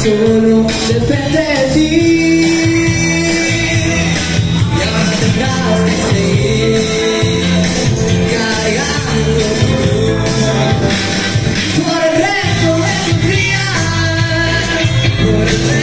Solo depende de ti, y ahora tendrás que seguir cargando por el resto de tus días.